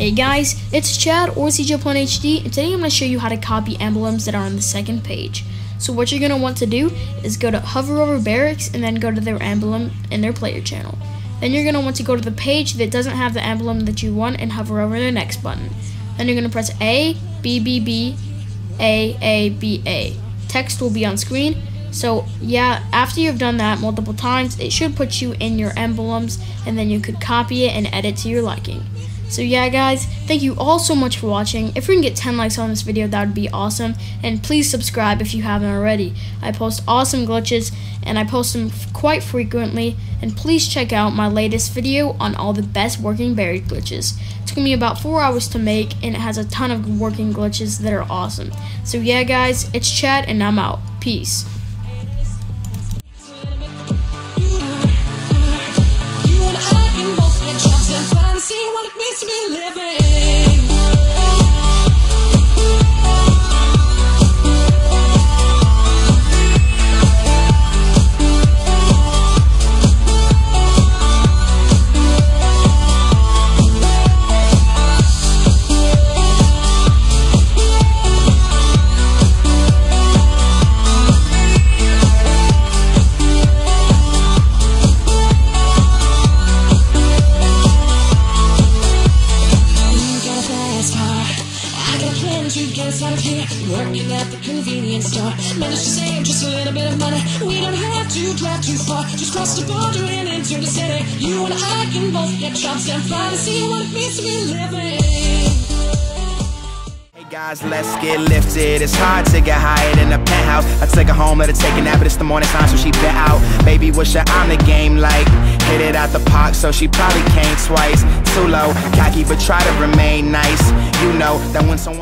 Hey guys, it's Chad or CjetplaneHD, and today I'm going to show you how to copy emblems that are on the second page. So what you're going to want to do is go to hover over Barracks and then go to their emblem in their player channel. Then you're going to want to go to the page that doesn't have the emblem that you want and hover over the next button. Then you're going to press A, B, B, B, A, B, A. Text will be on screen. So yeah, after you've done that multiple times, it should put you in your emblems, and then you could copy it and edit to your liking. So yeah guys, thank you all so much for watching. If we can get 10 likes on this video, that would be awesome. And please subscribe if you haven't already. I post awesome glitches and I post them quite frequently. And please check out my latest video on all the best working buried glitches. It took me about 4 hours to make, and it has a ton of working glitches that are awesome. So yeah guys, it's Chad and I'm out. Peace. Working at the convenience store, managed to save just a little bit of money. We don't have to drive too far, just cross the border and into the city. You and I can both get jobs and fly to see what it means to be living. Hey guys, let's get lifted. It's hard to get higher than a penthouse. I took her home, let her take a nap, but it's the morning time, so she bit out. Baby, wish her I'm the game, like hit it out the park, so she probably came twice. Too low, cocky, but try to remain nice. You know that when someone